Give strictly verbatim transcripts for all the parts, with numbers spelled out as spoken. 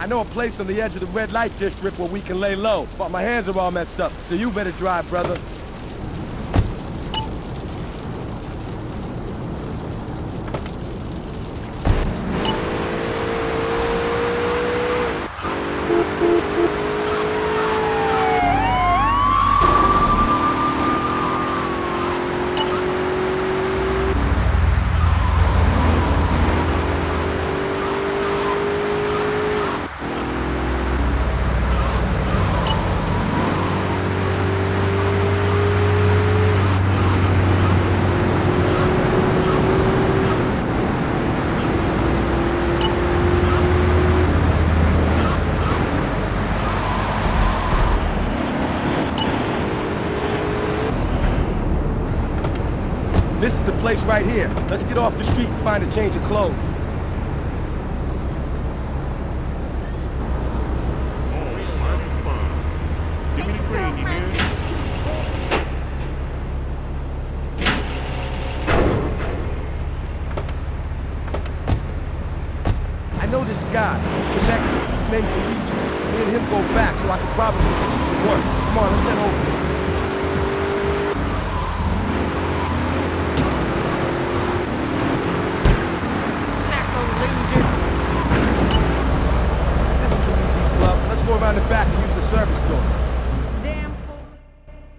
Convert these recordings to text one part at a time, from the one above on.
I know a place on the edge of the red light district where we can lay low, but my hands are all messed up, so you better drive, brother. This is the place right here. Let's get off the street and find a change of clothes. I know this guy. He's connected. His name's Luigi. Me and him go back, so I could probably get you some work. Come on, let's head over. Around the back and use the service door. Damn ten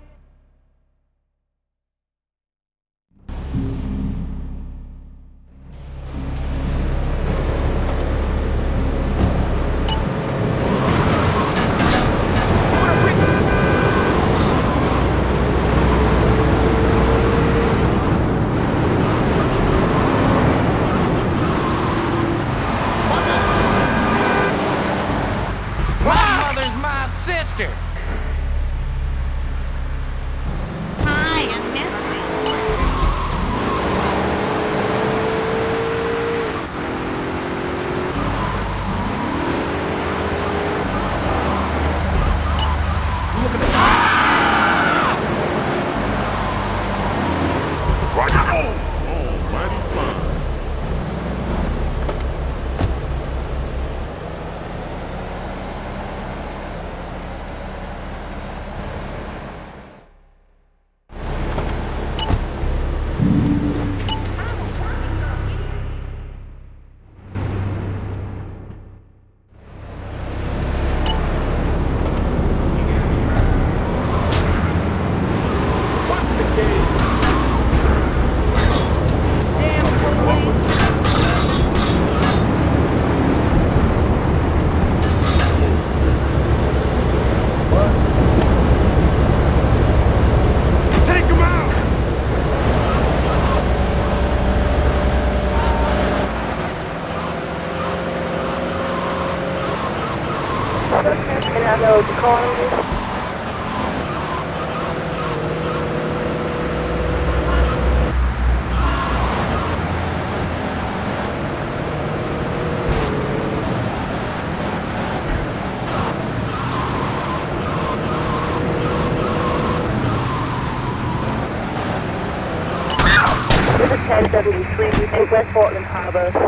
W three to West Portland Harbor.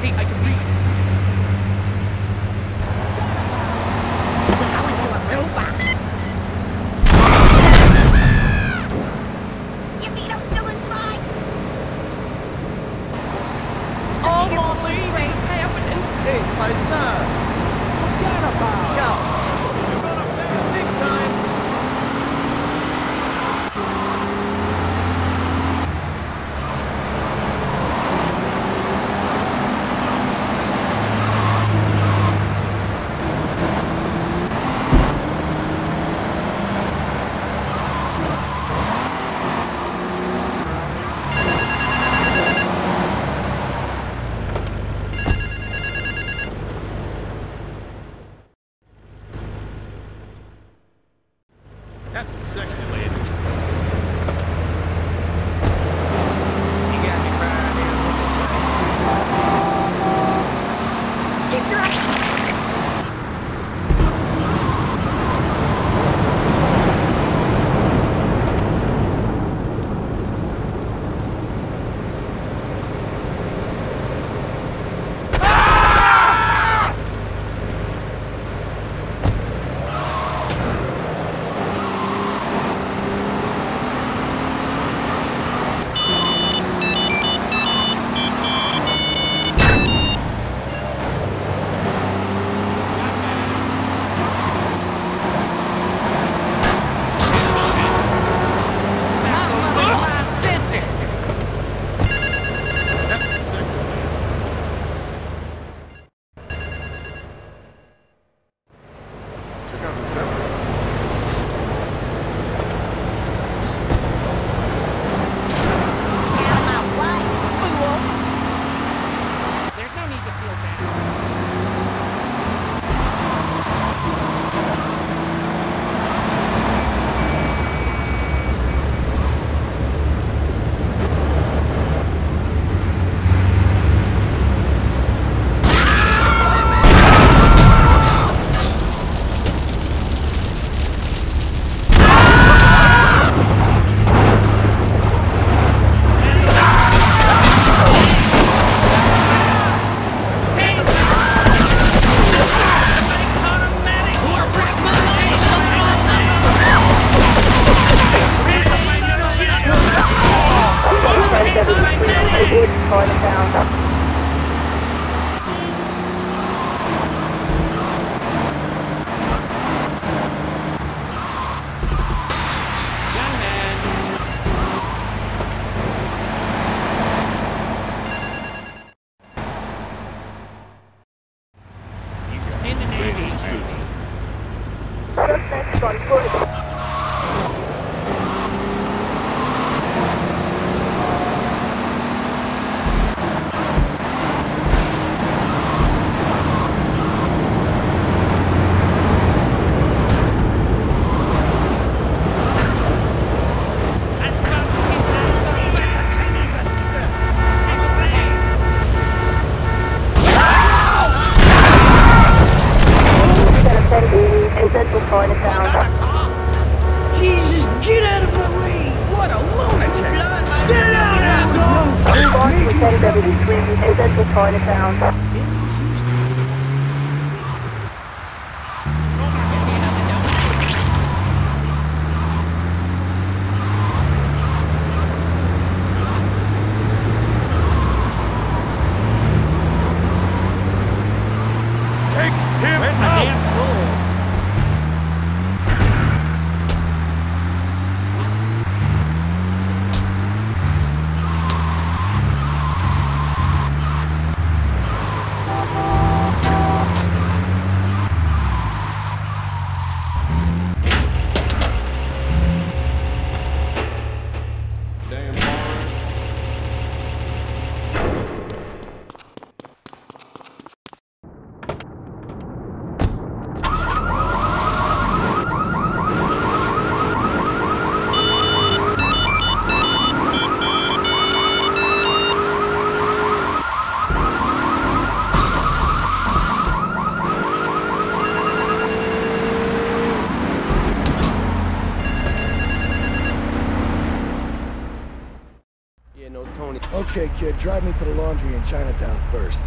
Hey, I can read. Okay, kid, drive me to the laundry in Chinatown first.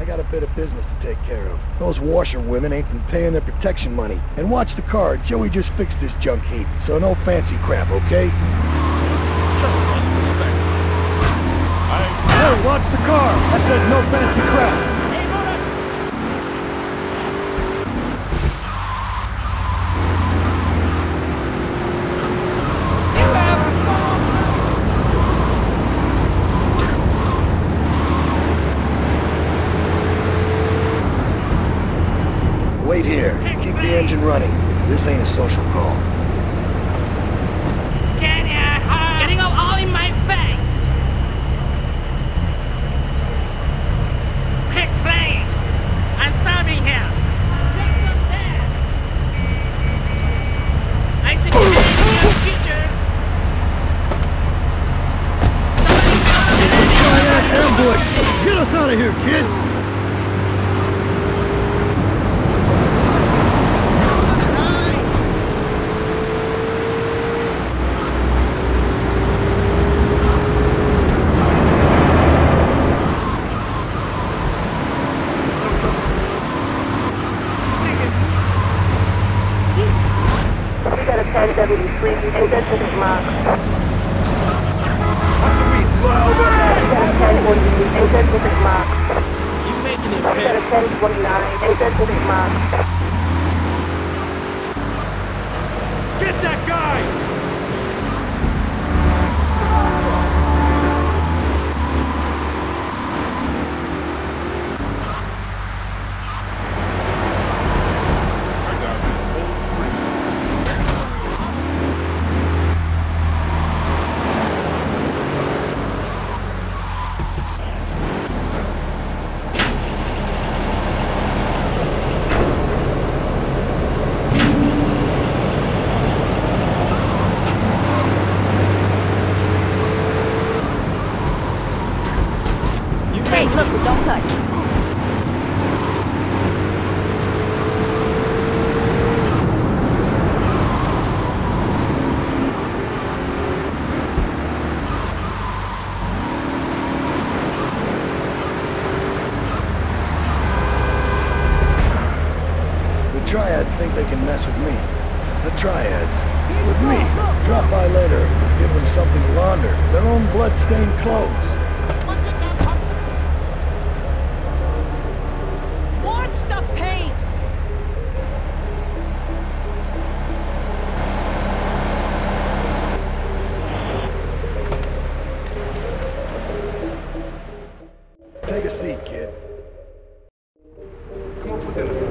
I got a bit of business to take care of. Those washerwomen ain't been paying their protection money. And watch the car. Joey just fixed this junk heap, so no fancy crap, okay? Hey, watch the car! I said no fancy crap! Wait here. Keep the engine running. This ain't a social call. Get your heart. Getting all in my face. Quick, please. I'm starving here. Take some there. I think you're a teacher. Somebody get us out of here, kid. ten W three, exit to the mark. ten forty-three, exit to the mark. You're making it bad. ten twenty-nine, exit to the mark. Get that guy! Triads think they can mess with me. The Triads. With me. Drop by later. Give them something to launder. Their own blood-stained clothes. Watch the paint! Take a seat, kid. Come on for dinner.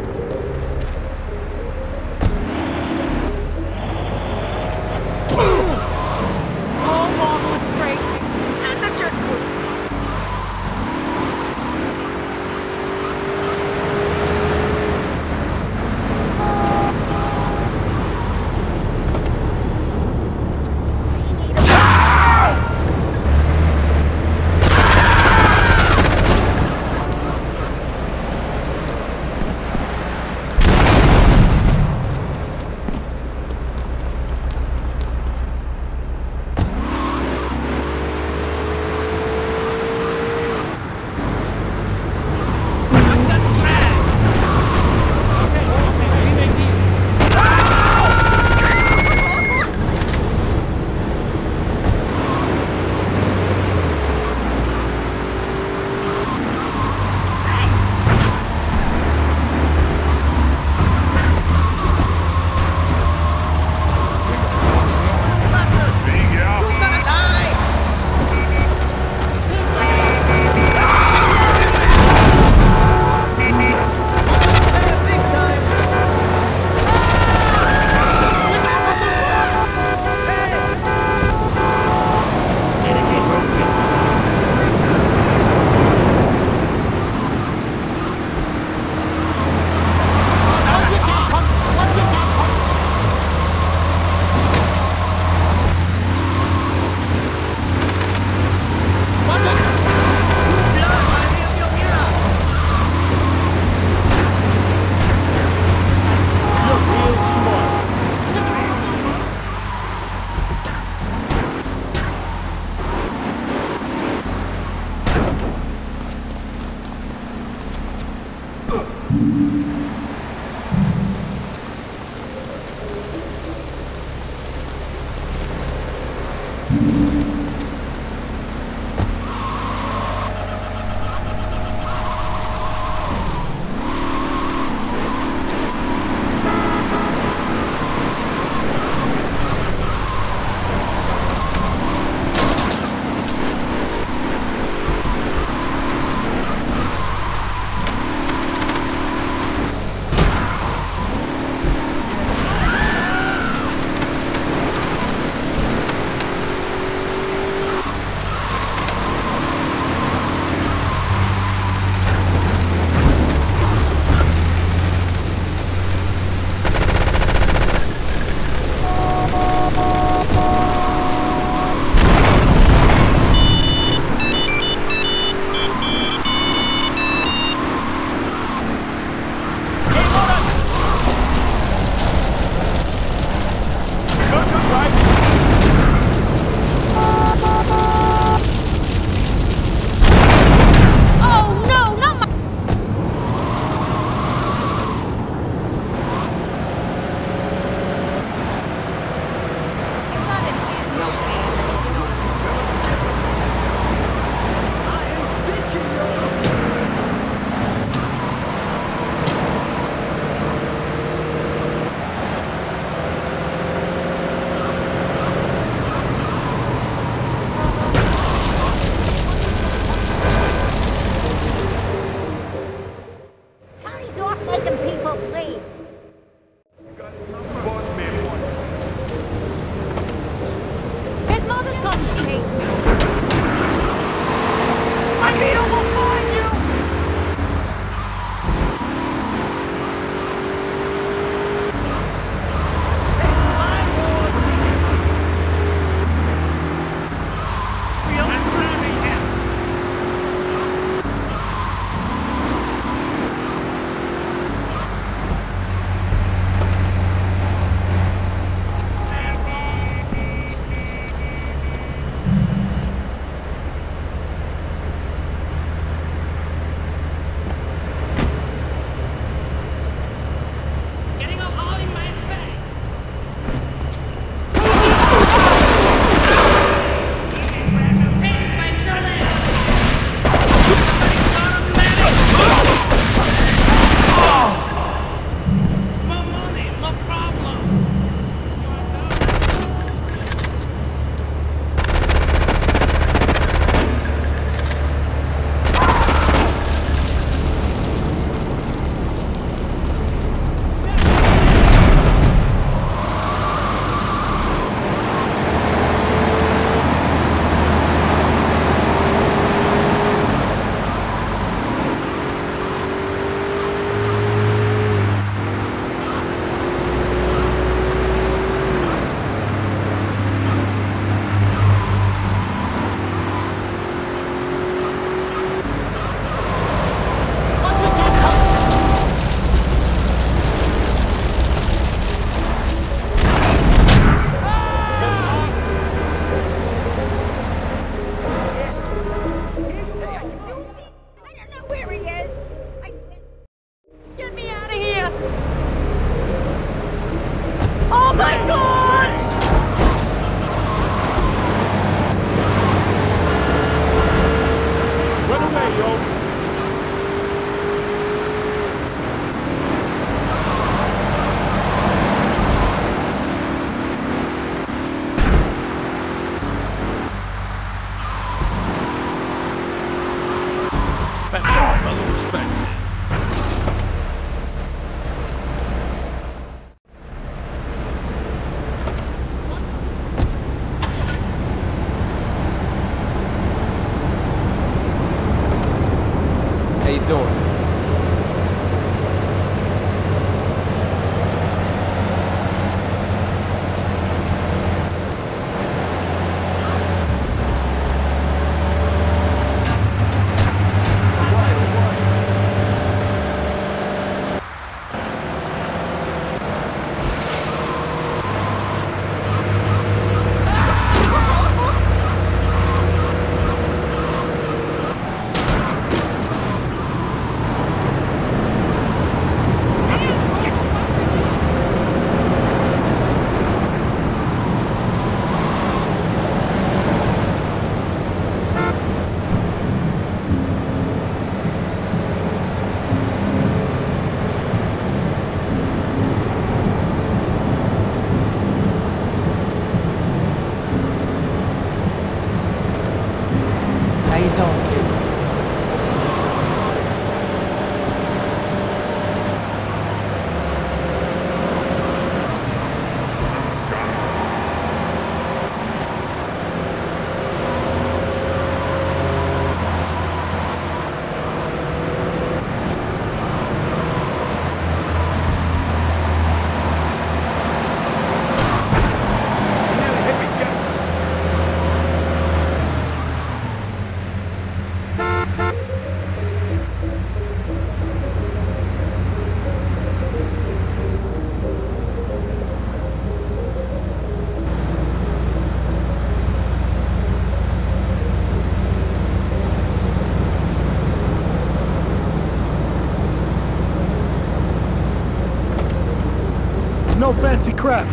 no fancy crap.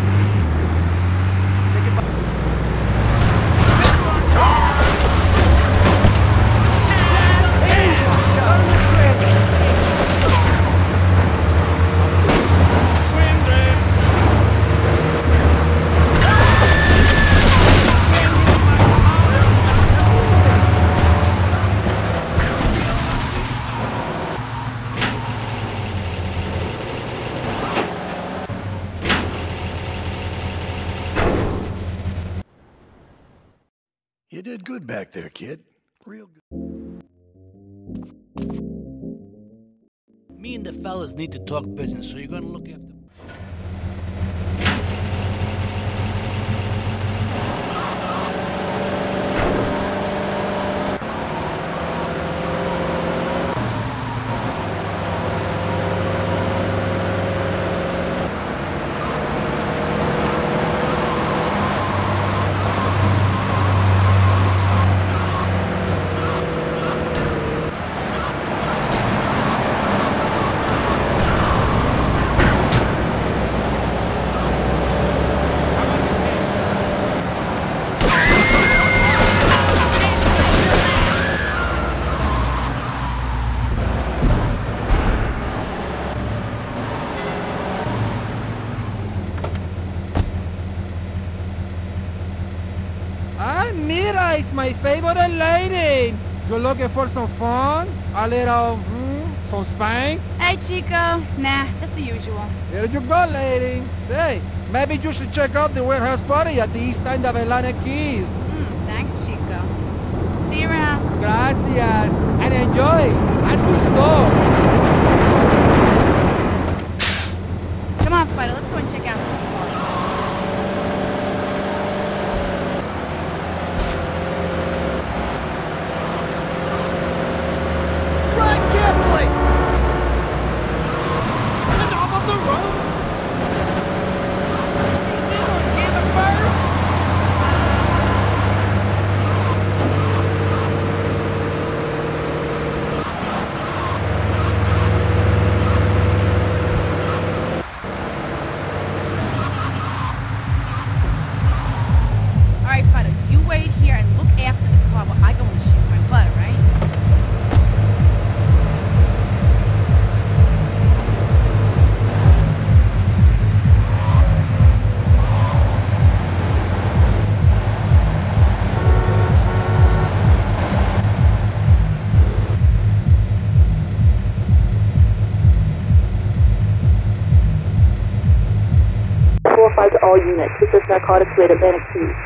You did good back there, kid. Real good. Me and the fellas need to talk business, so you're gonna look after... My favorite lady. You're looking for some fun? A little, hmm, some spank? Hey, Chico. Nah, just the usual. Here you go, lady. Hey, maybe you should check out the warehouse party at the east end of Atlanta Keys. Mm, thanks, Chico. See you around. Gracias. And enjoy. That's good stuff. Come on, fighter. Let's go and check out this party. To all units. This is narcotics rate Atlantic Keys.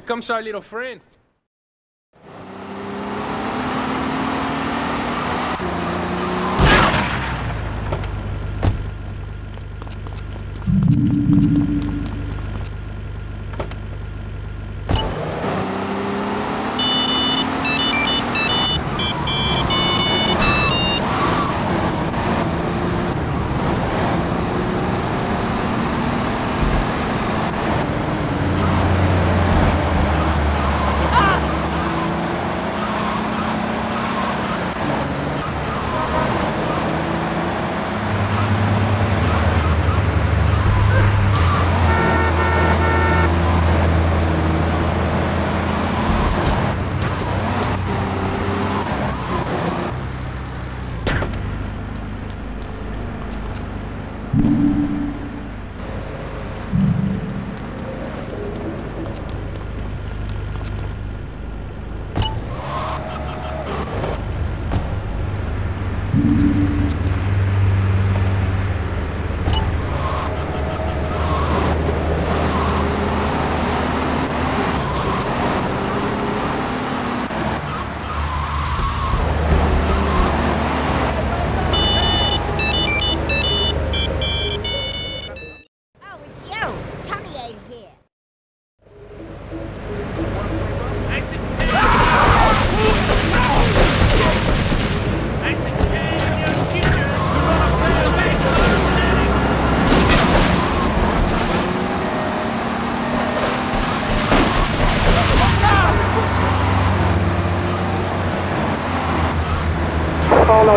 Here comes our little friend.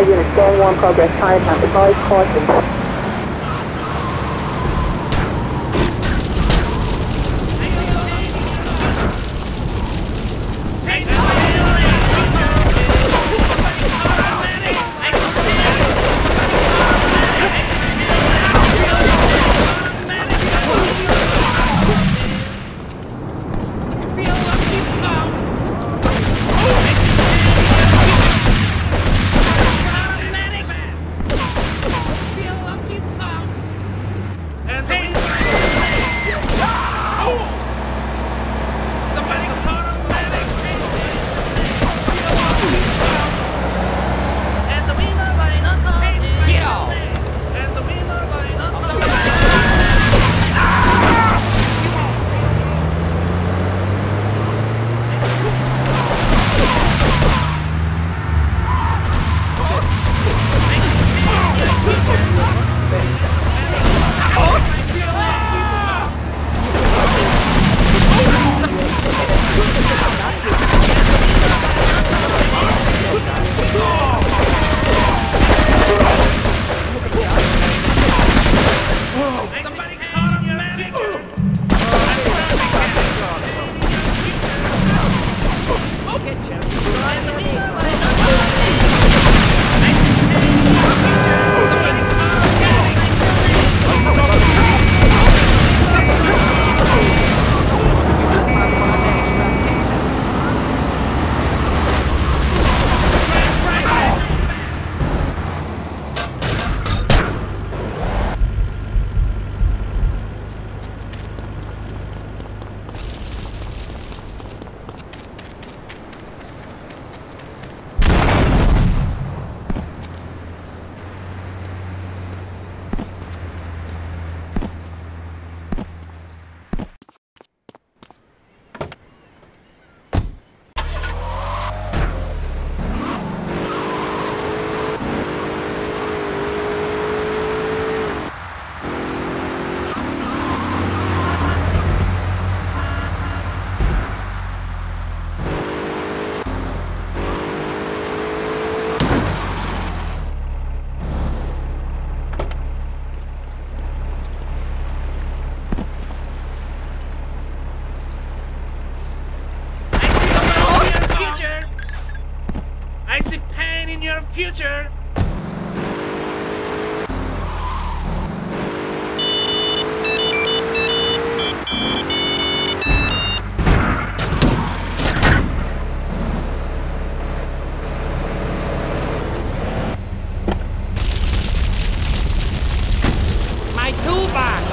Unit gang one progress Chinatown, advise caution. Future! My toolbox!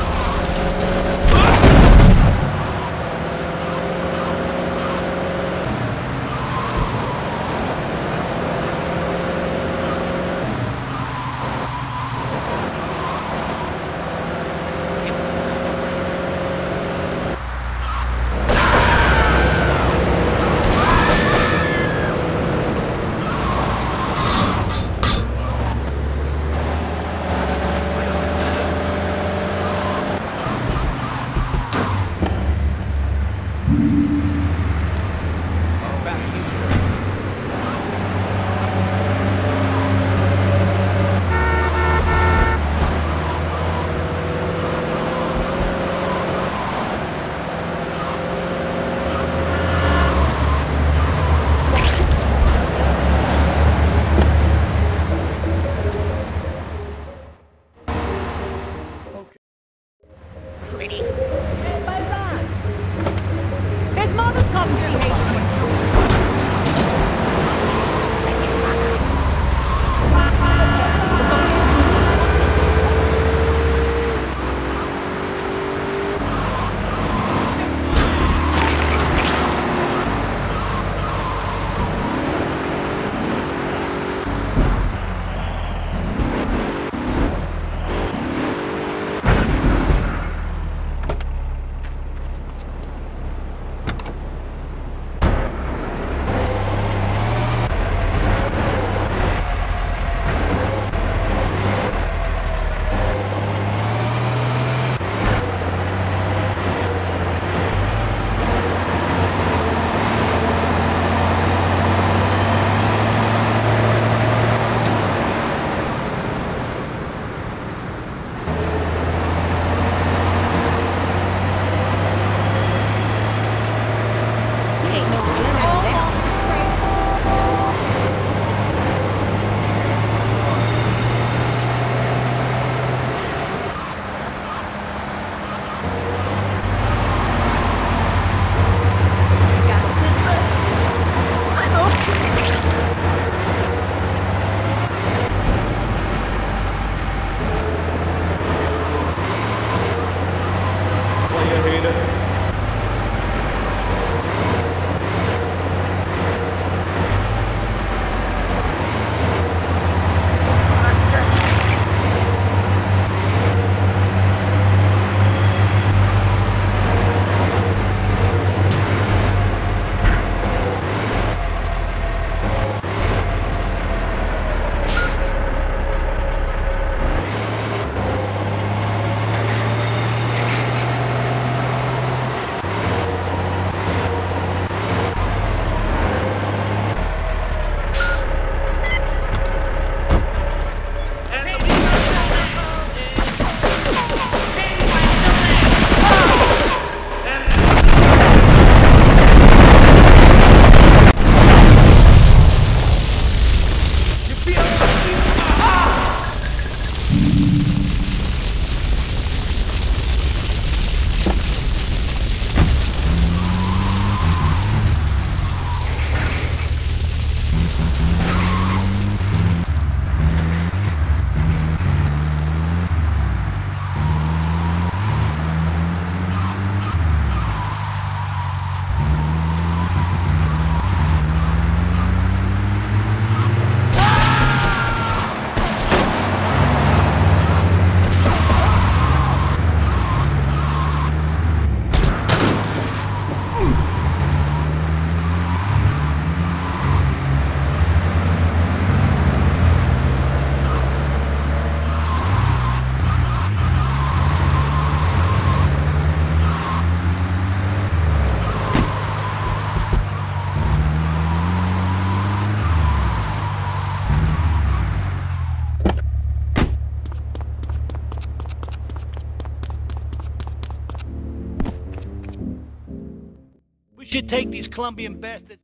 Should take these Colombian bastards.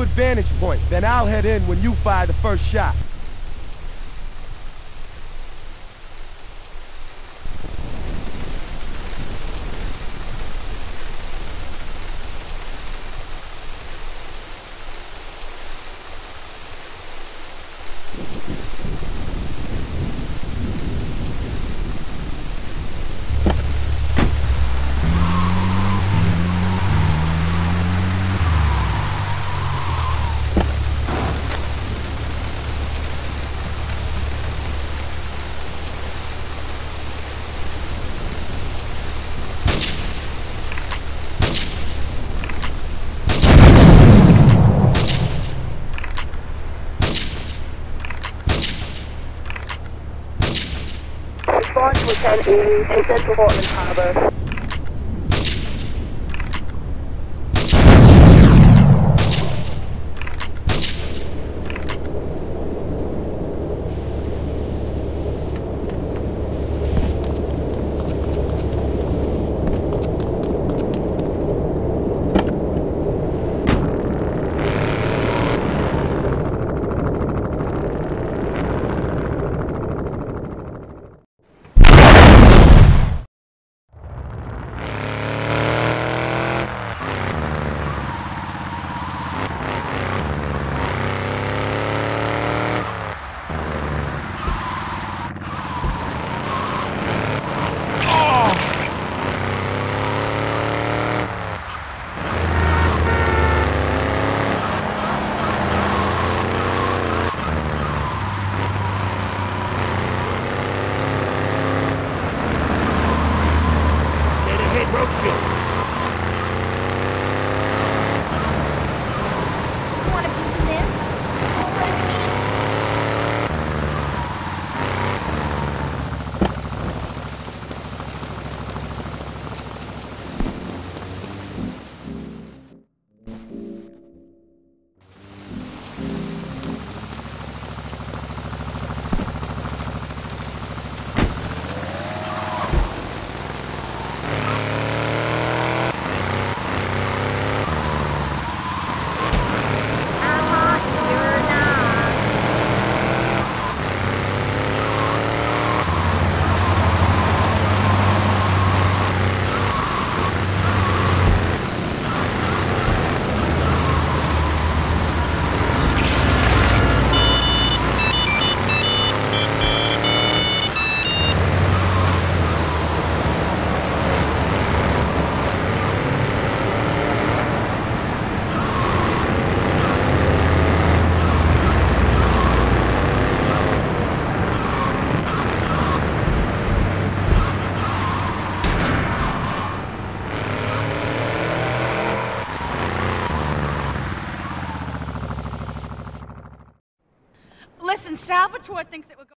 good vantage point, then I'll head in when you fire the first shot. ten E to Central Portland Harbour. Listen, Salvatore thinks it would go.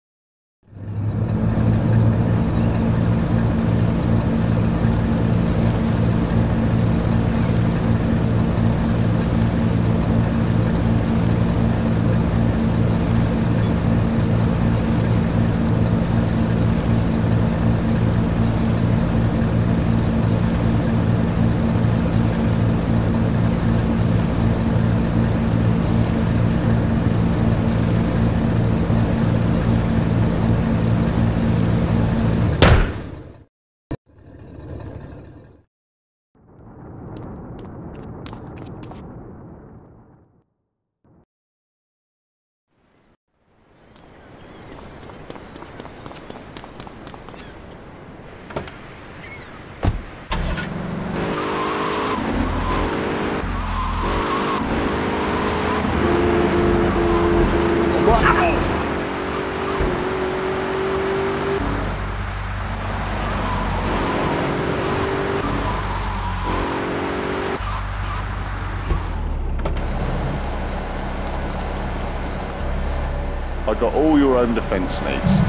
I got all your own defense needs.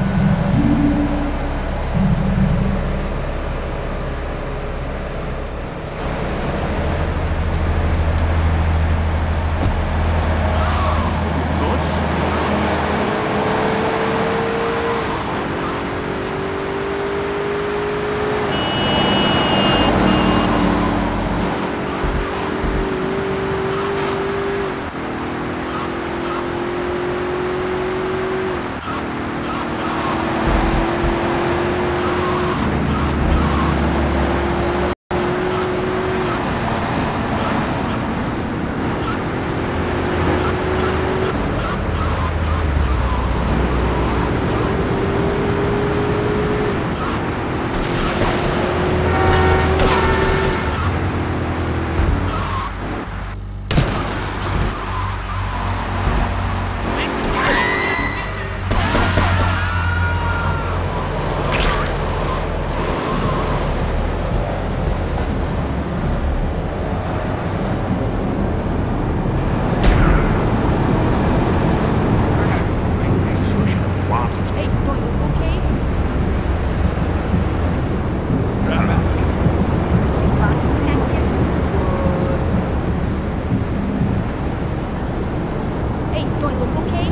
Hey, do I look okay?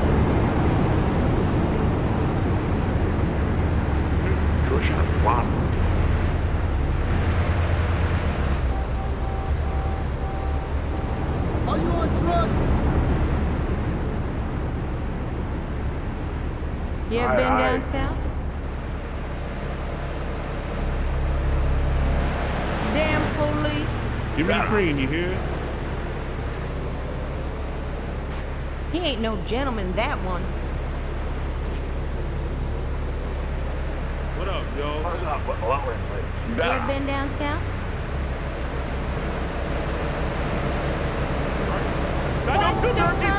Good job, wow. You ever been aye. Down south? Damn police. Give me a green, you hear? He ain't no gentleman, that one. What up, yo? What's up? What, what, what, what? Nah. You ever been down south? What what the fuck?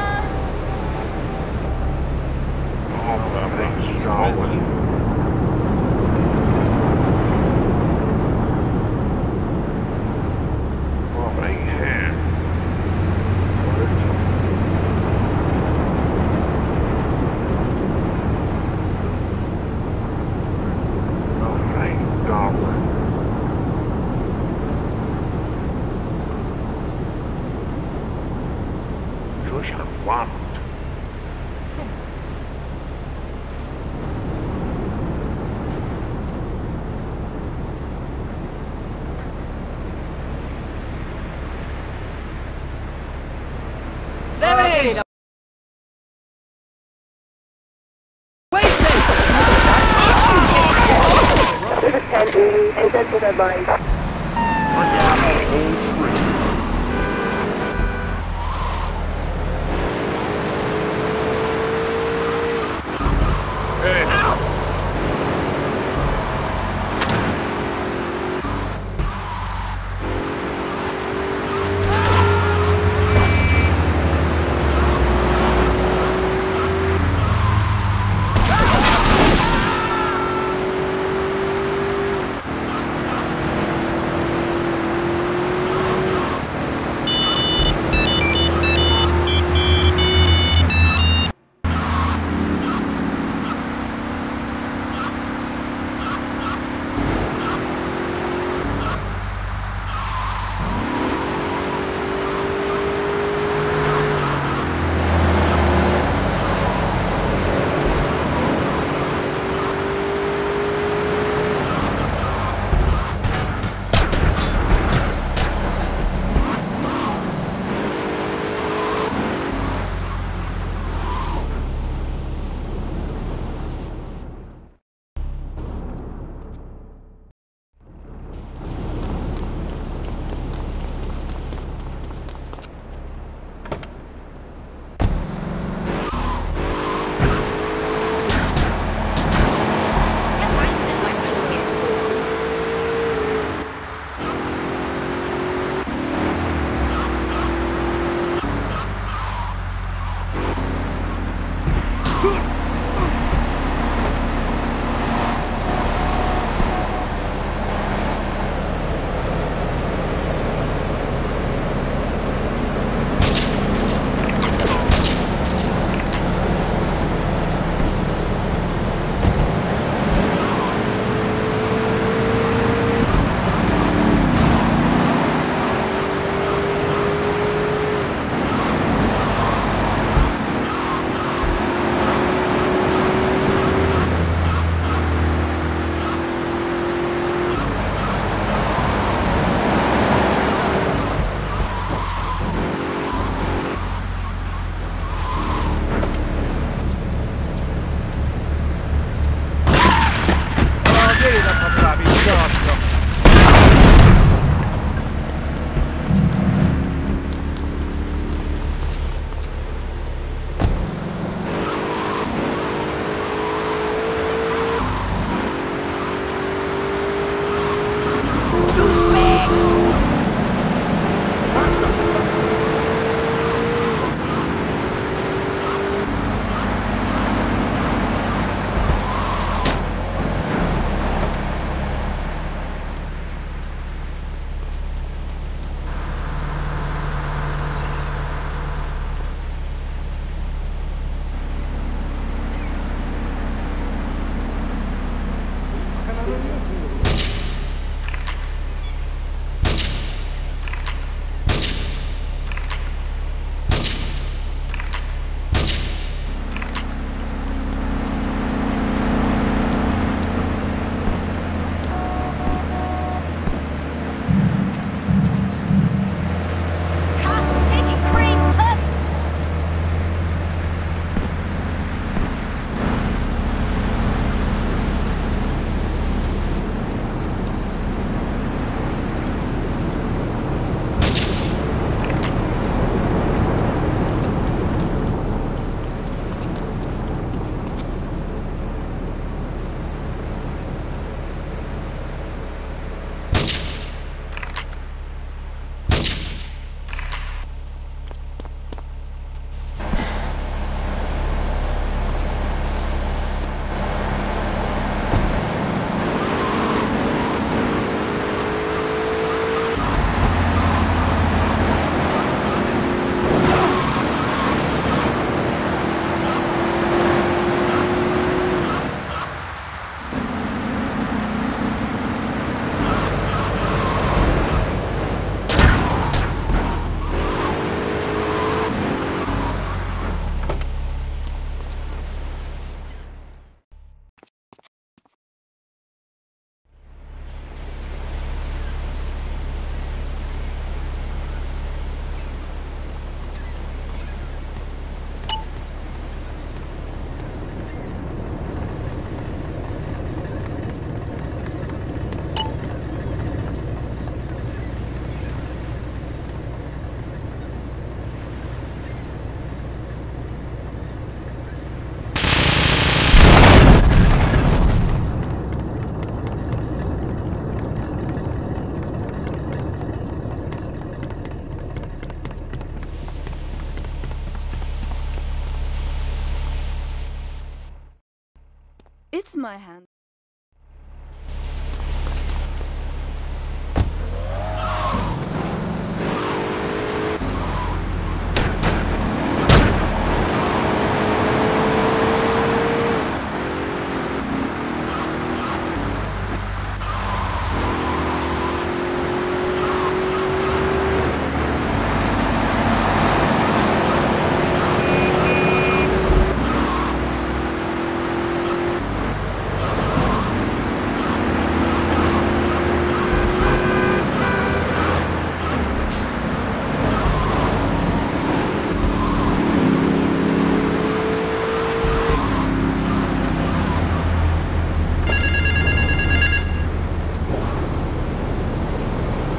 It's my hand.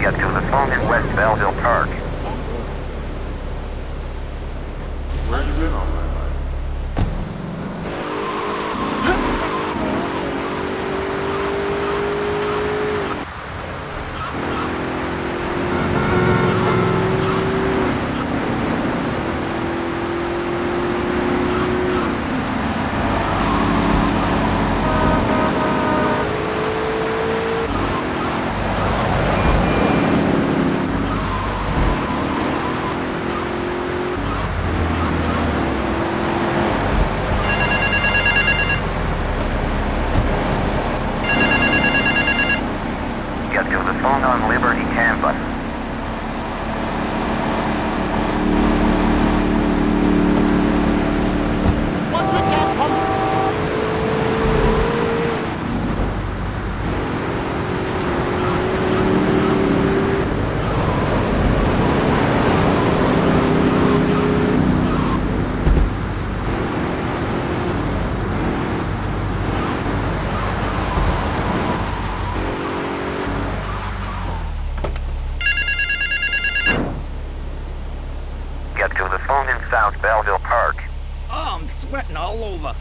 Get to the phone in West Belleville Park. Where's your room? South Belleville Park. Oh, I'm sweating all over.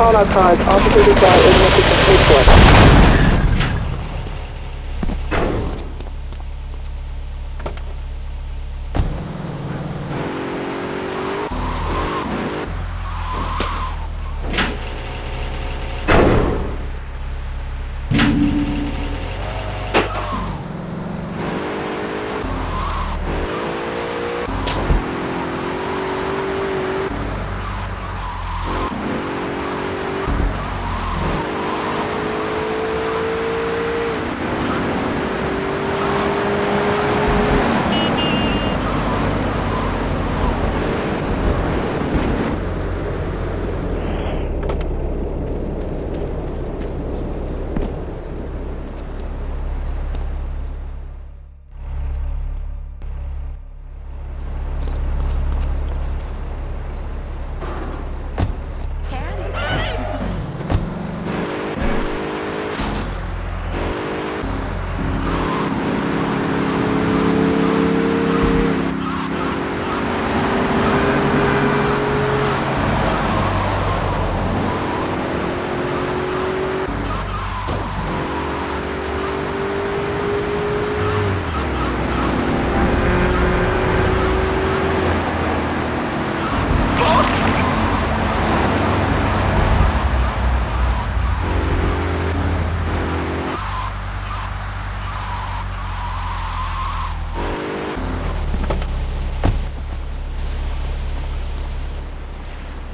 All our cars, officers are down in the report.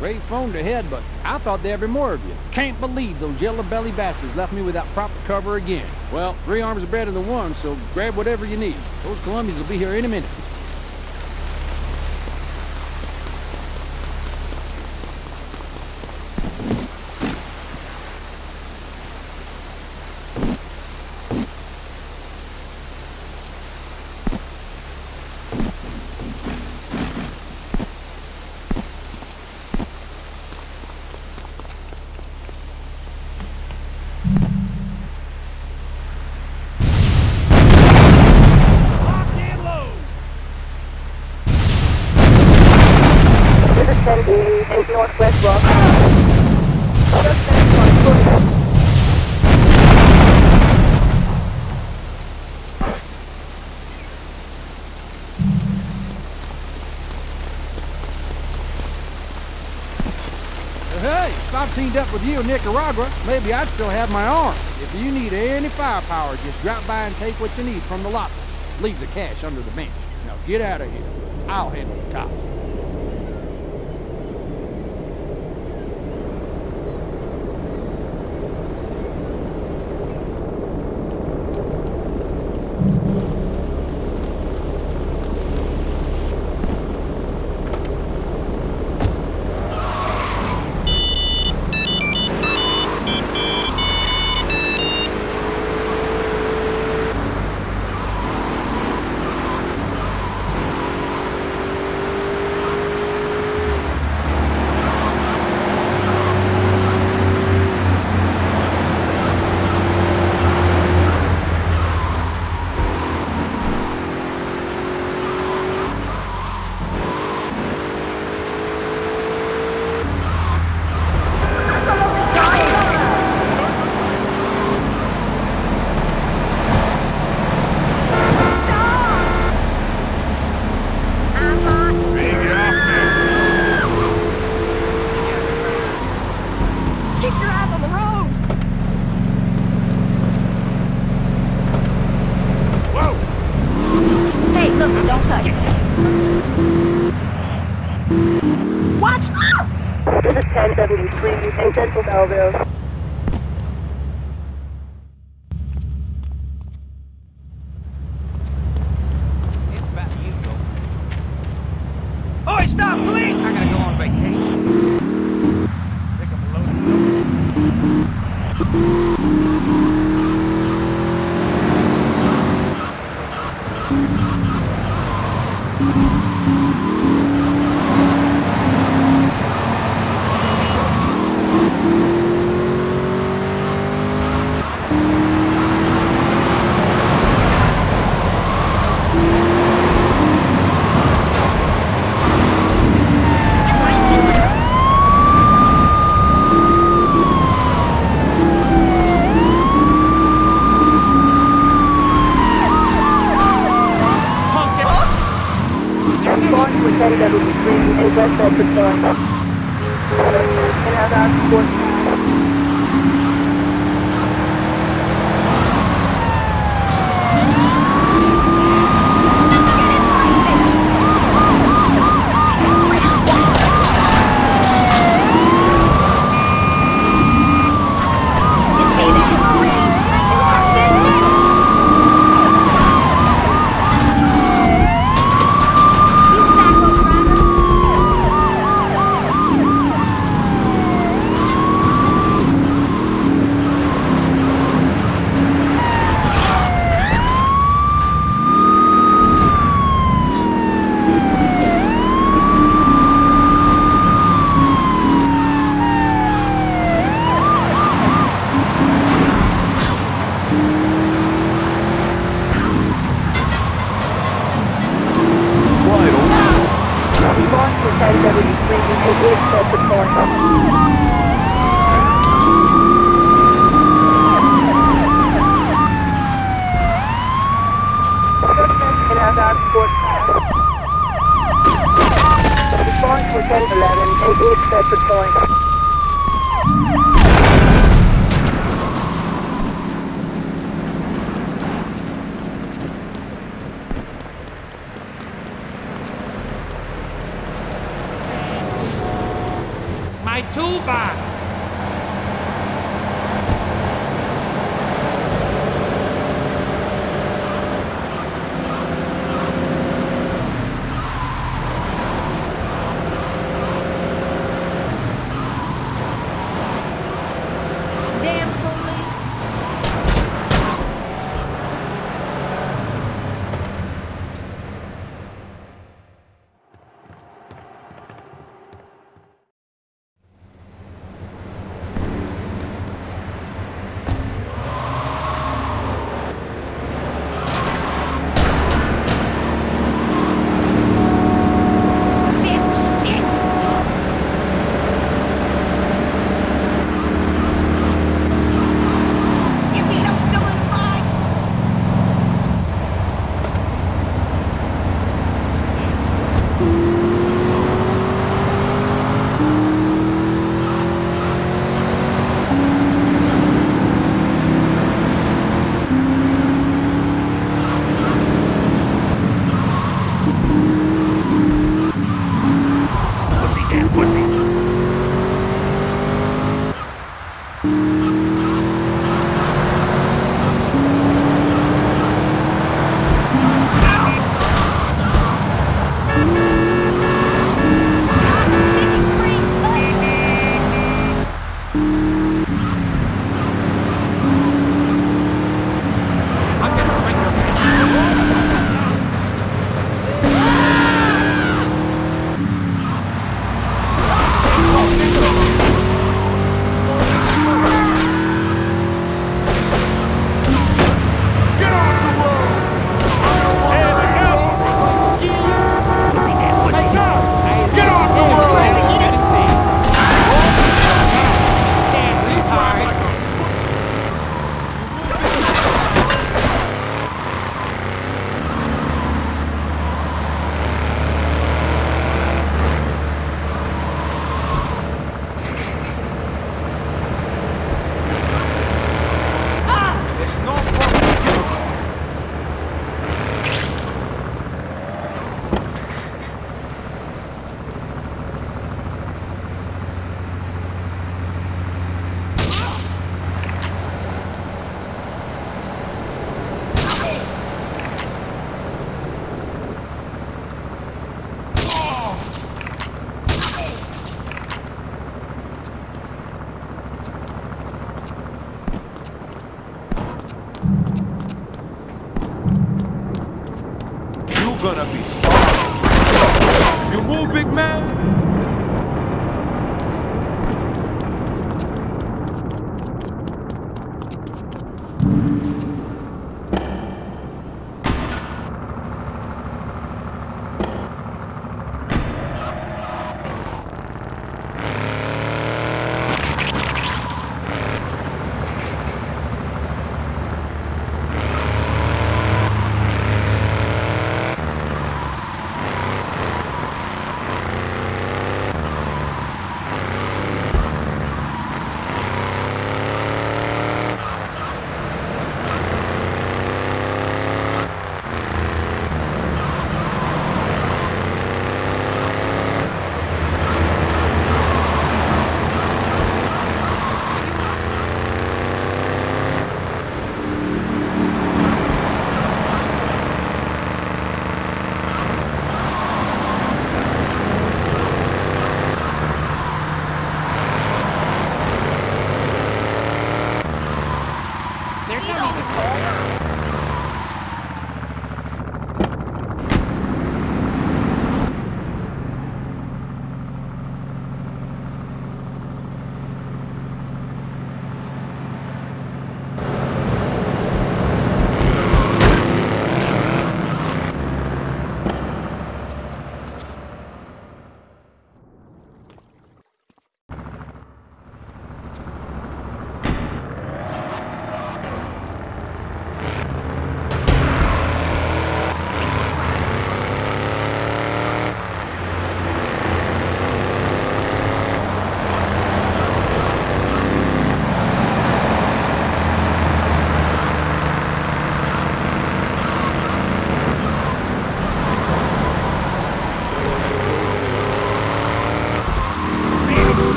Ray phoned ahead, but I thought they had been more of you. Can't believe those yellow-belly bastards left me without proper cover again. Well, three arms are better than one, so grab whatever you need. Those Colombians will be here any minute. Northwest Rock. Hey, if I've teamed up with you in Nicaragua, maybe I'd still have my arm. If you need any firepower, just drop by and take what you need from the locker. Leave the cash under the bench. Now get out of here. I'll handle the cops. Alville. It's about you, go. Oi, stop, please! I gotta go on vacation. Pick up a load of dope. my toolbox. Gonna be strong. You move, big man.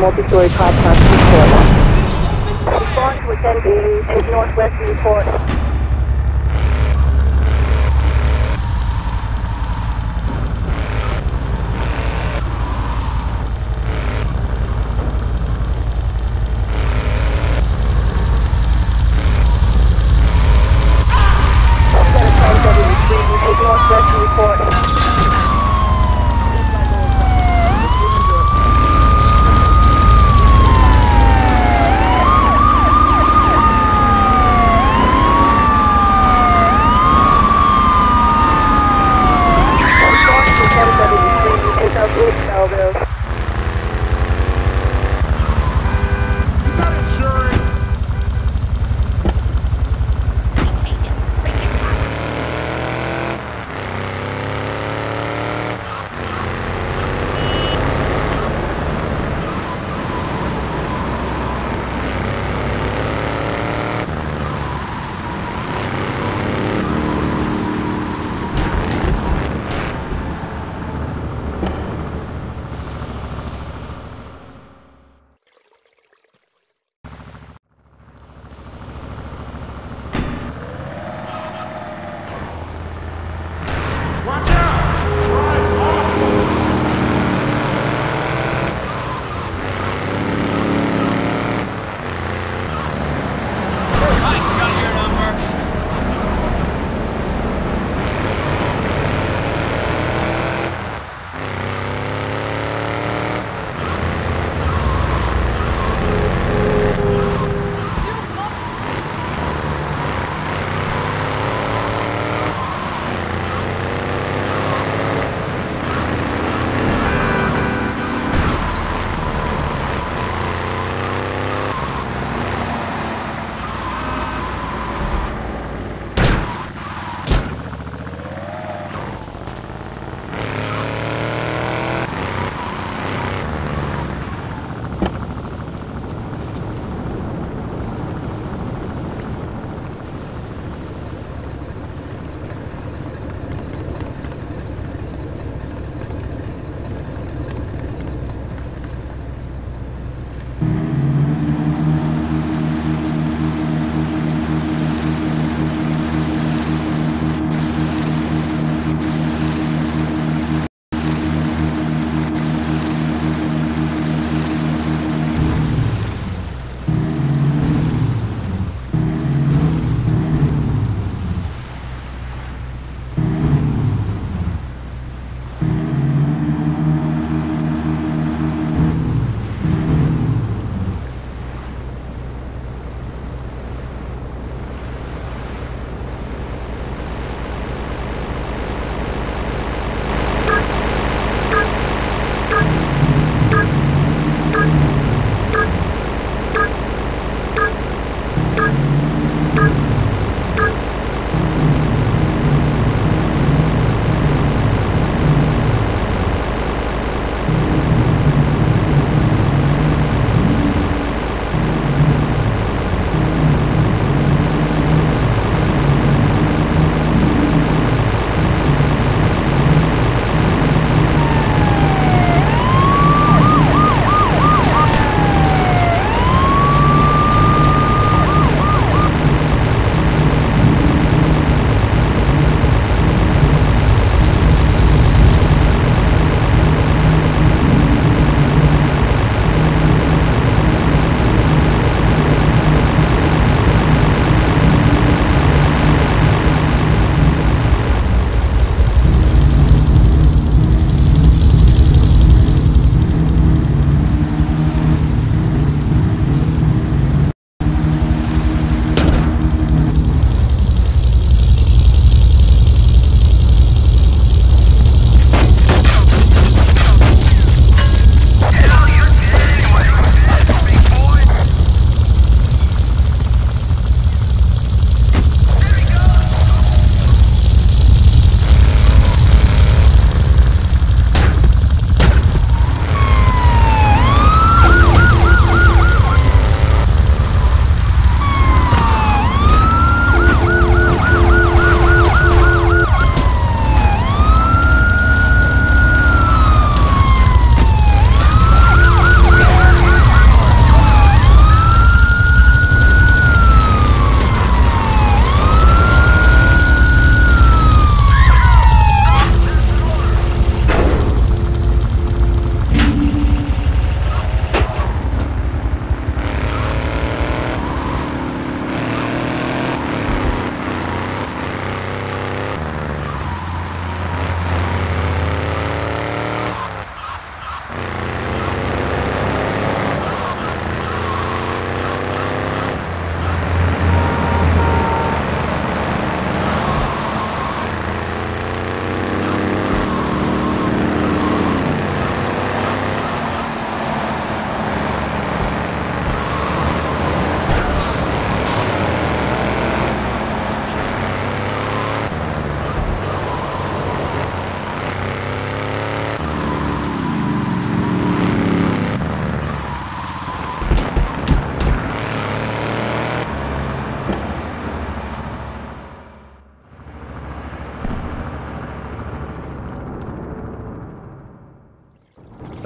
multi-story car park in Florida. Respond to attend to is Northwest Newport.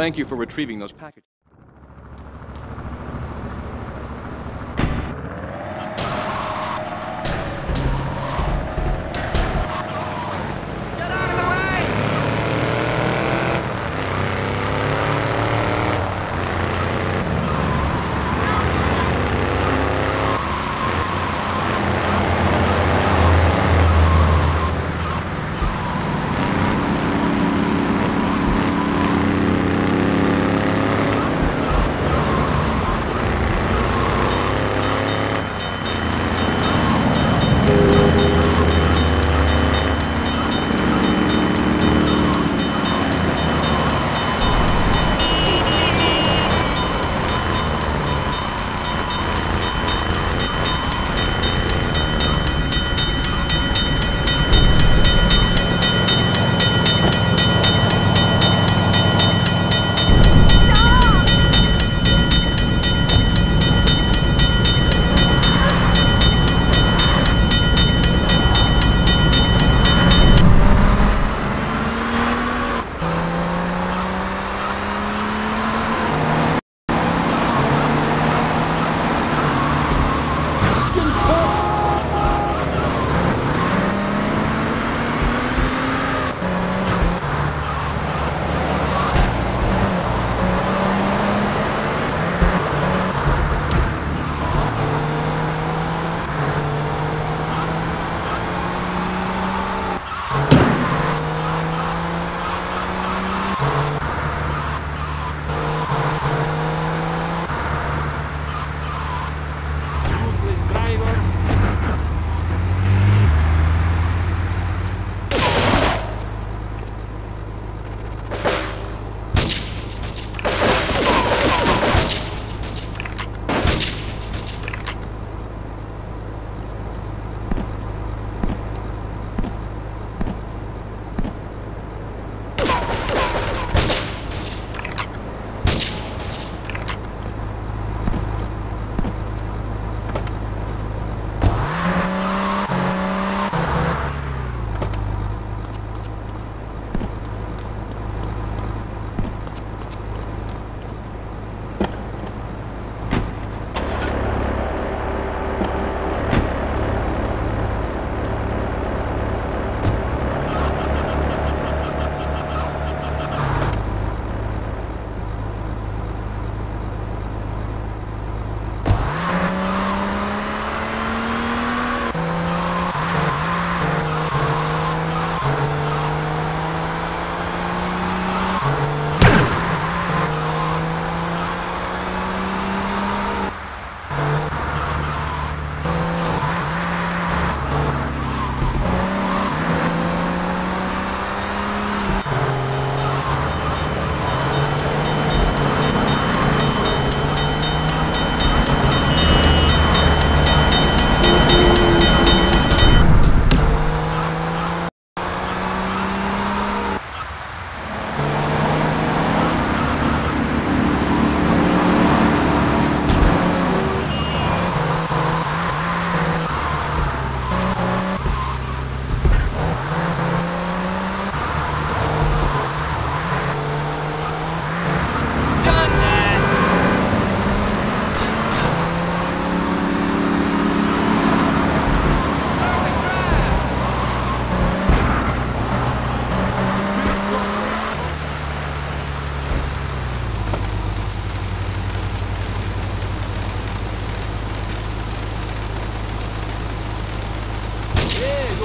Thank you for retrieving those packages.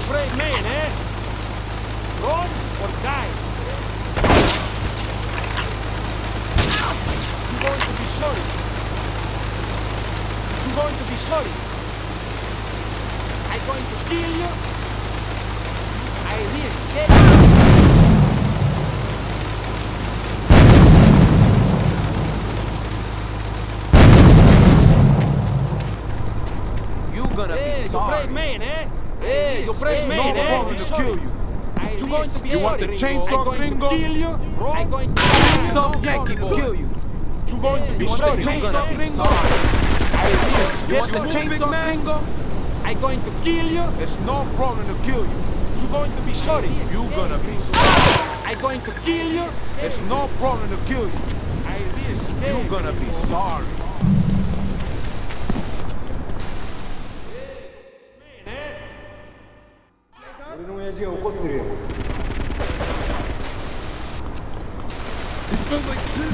Brave man, eh? Run or die. You're going to be sorry. You're going to be sorry. I'm going to kill you. I will kill you. You're brave man, eh? To kill you. You going to be you want the chainsaw gringo? Kill you? I'm going to chainsaw Yankee kill you. You going to be sorry? Chainsaw gringo. You want the chainsaw gringo? I'm going to kill you. There's no problem to kill you. You going to be sorry? You gonna be sorry. I'm going to kill you. There's no problem to kill you. I risk you're gonna be sorry. This smells like shit.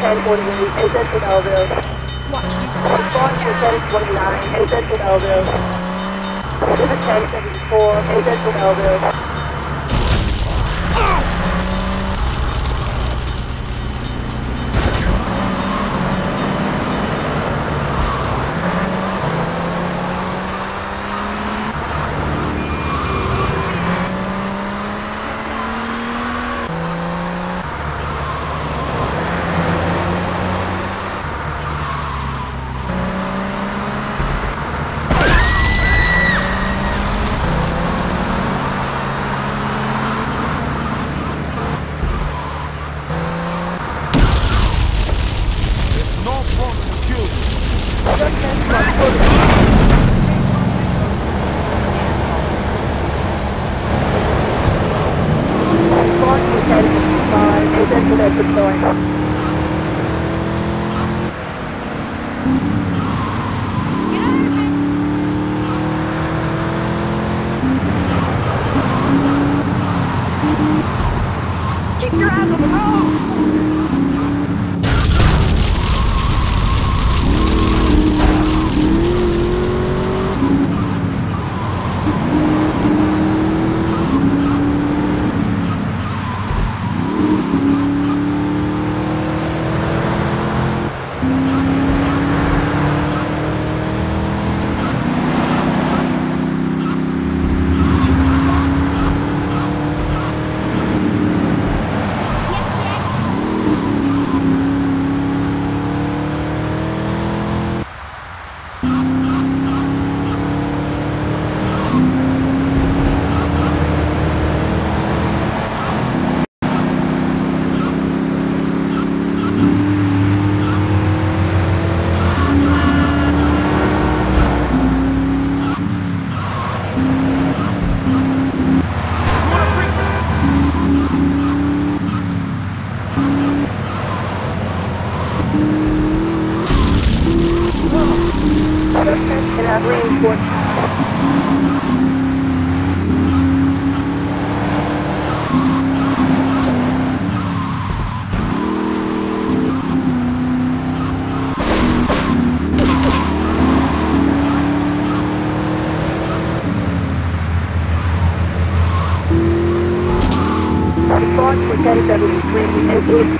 ten forty-eight, exit to Belleville. Watch. Response to ten twenty-nine, exit to Belleville. Pacific ten seventy-four, exit to Belleville. ten seventy-three,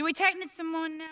Do we tighten it some more now?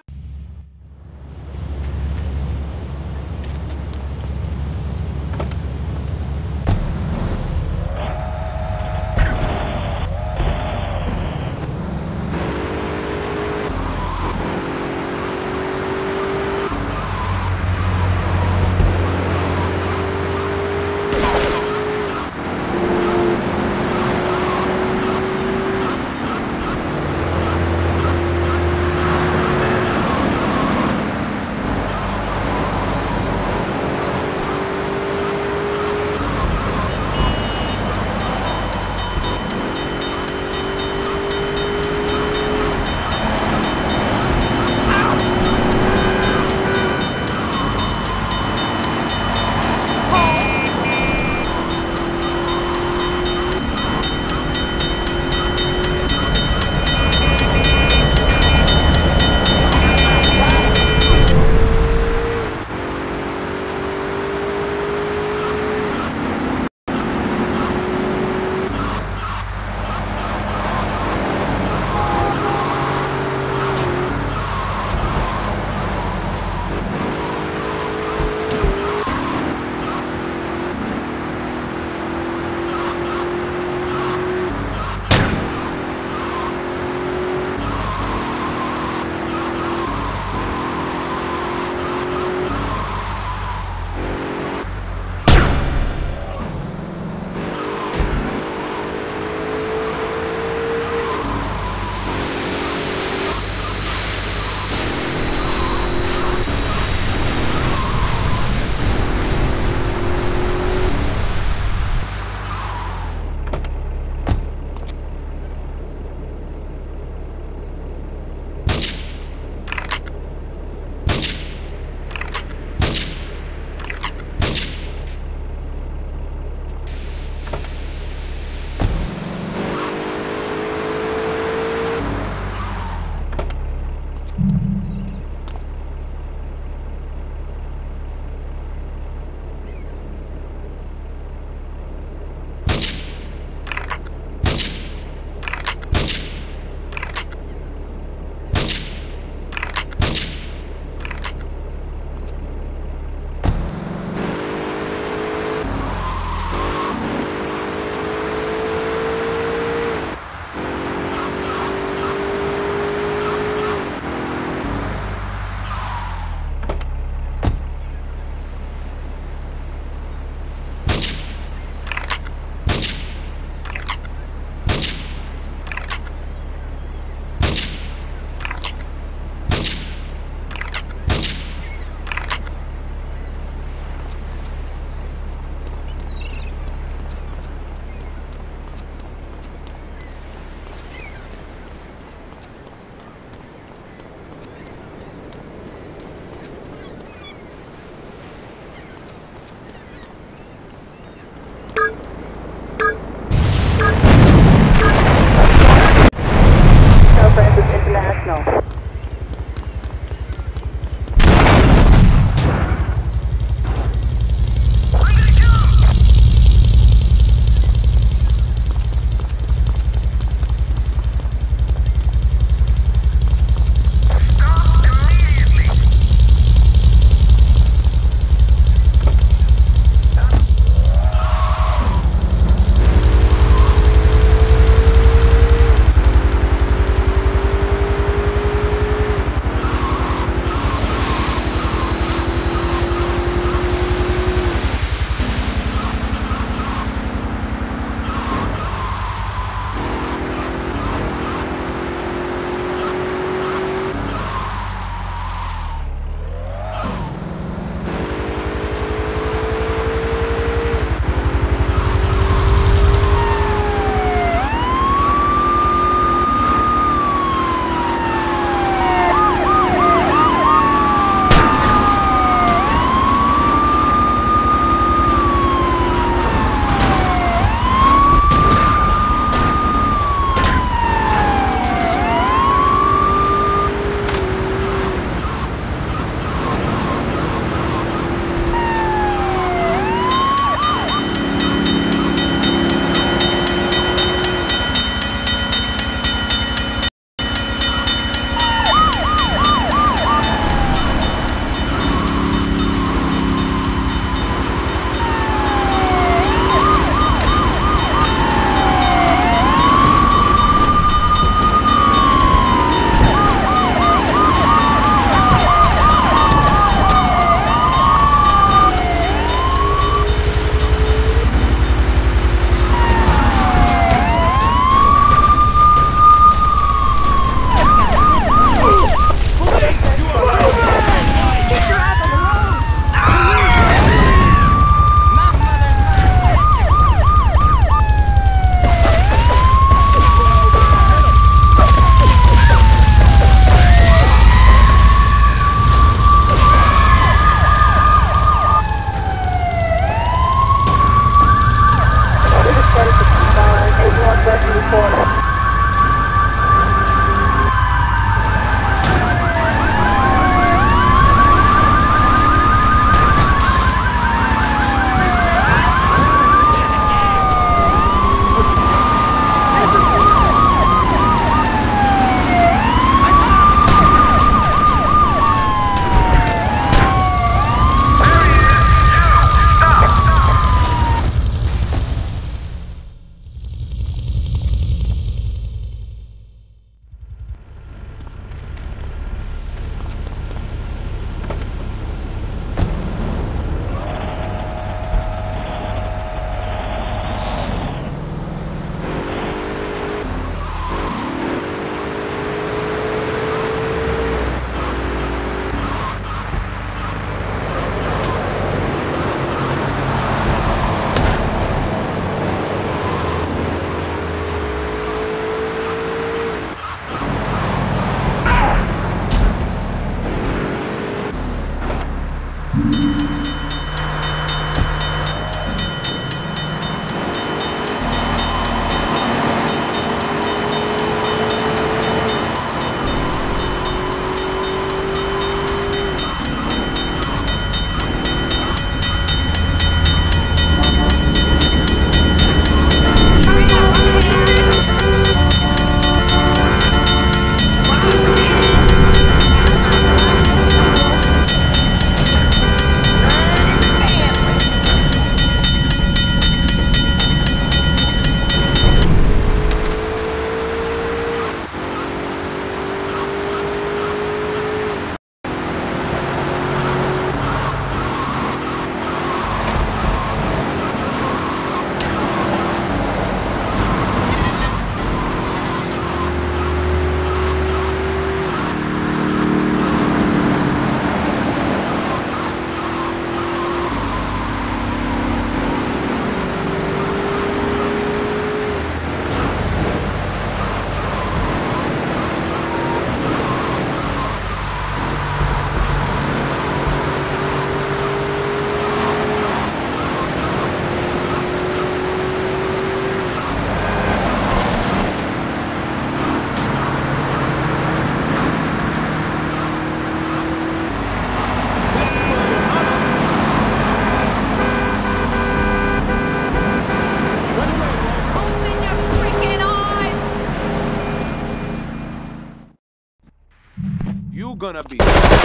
You gonna be. There's no problem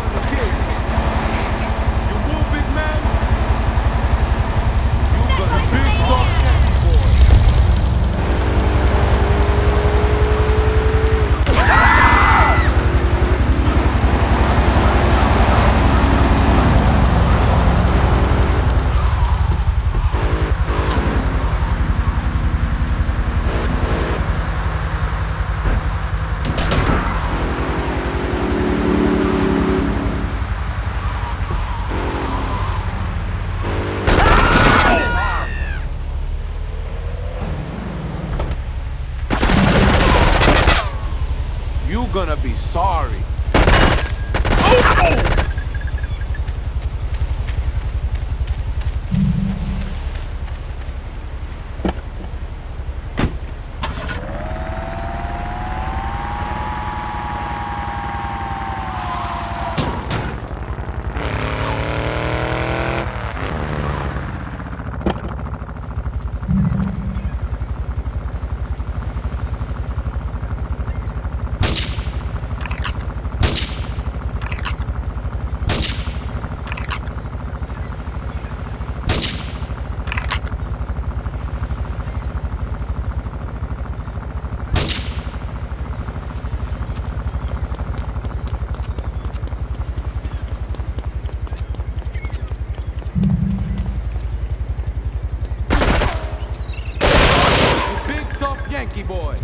to kill you. You move big man. You gonna be big dog candy boy. Gonna be sorry. Yankee boy.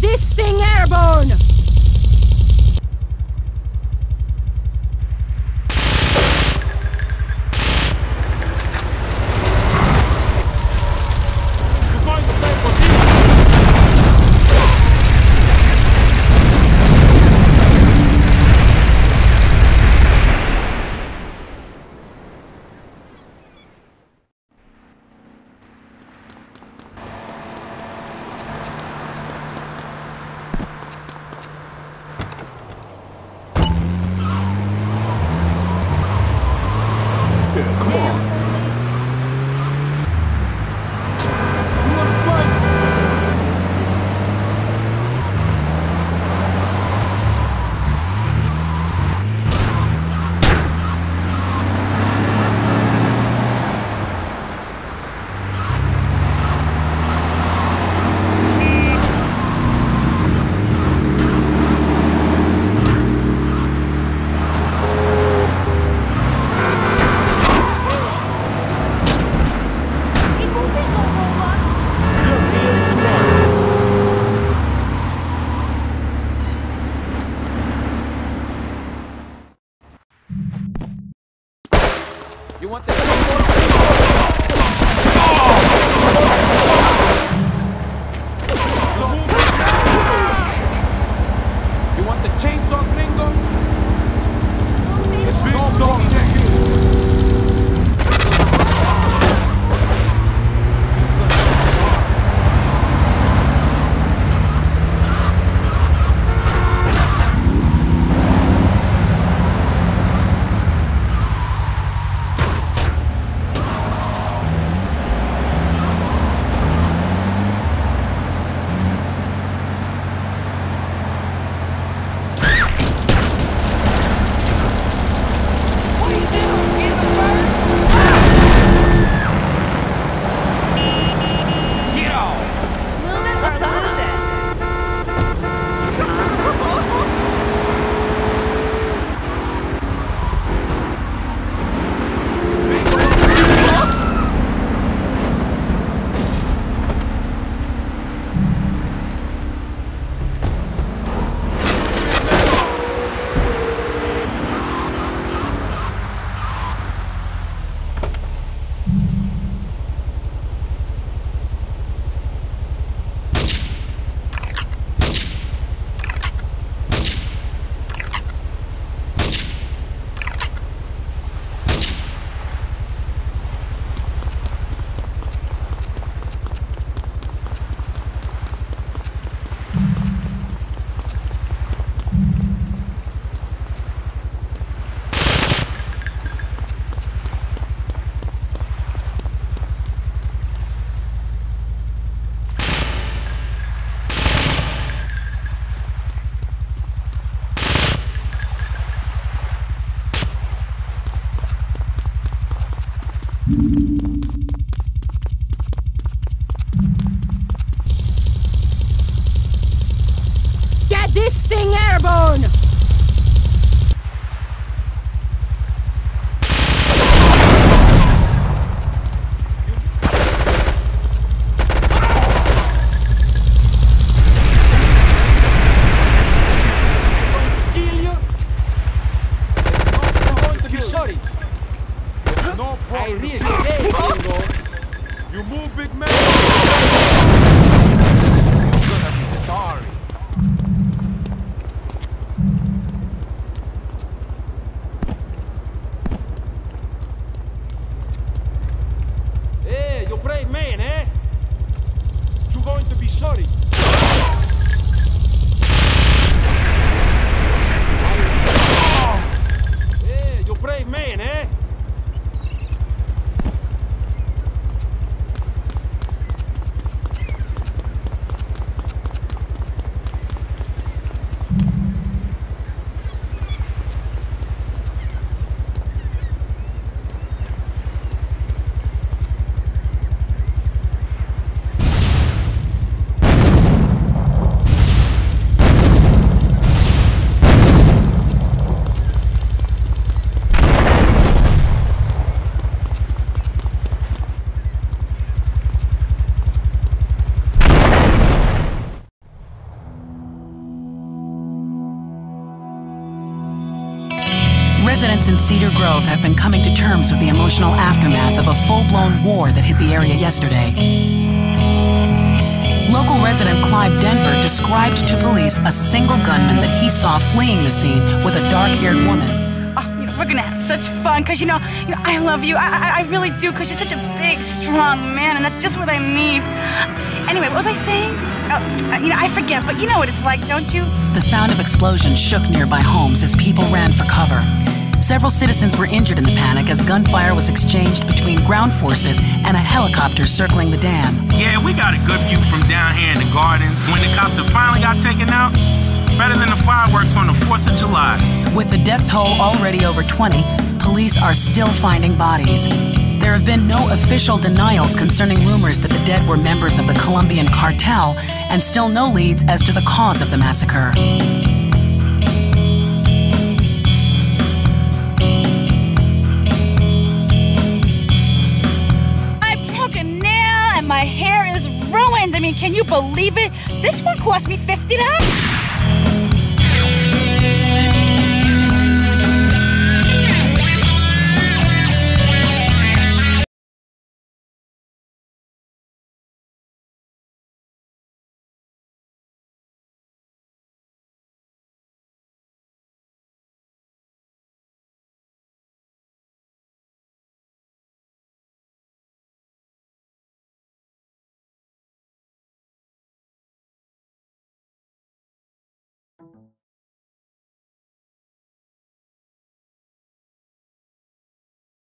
this thing airborne! You want this? You want the chainsaw, gringo? It's big dog, thank you. Get this thing airborne! Sorry. in Cedar Grove have been coming to terms with the emotional aftermath of a full-blown war that hit the area yesterday. Local resident Clive Denver described to police a single gunman that he saw fleeing the scene with a dark-haired woman. We're gonna have such fun, because you know, you know, I love you. I, I, I really do, because you're such a big, strong man, and that's just what I need. Anyway, what was I saying? Oh, you know, I forget, but you know what it's like, don't you? The sound of explosions shook nearby homes as people ran for cover. Several citizens were injured in the panic as gunfire was exchanged between ground forces and a helicopter circling the dam. Yeah, we got a good view from down here in the gardens. When the copter finally got taken out, better than the fireworks on the fourth of July. With the death toll already over twenty, police are still finding bodies. There have been no official denials concerning rumors that the dead were members of the Colombian cartel, and still no leads as to the cause of the massacre. I broke a nail and my hair is ruined. I mean, can you believe it? This one cost me fifty dollars.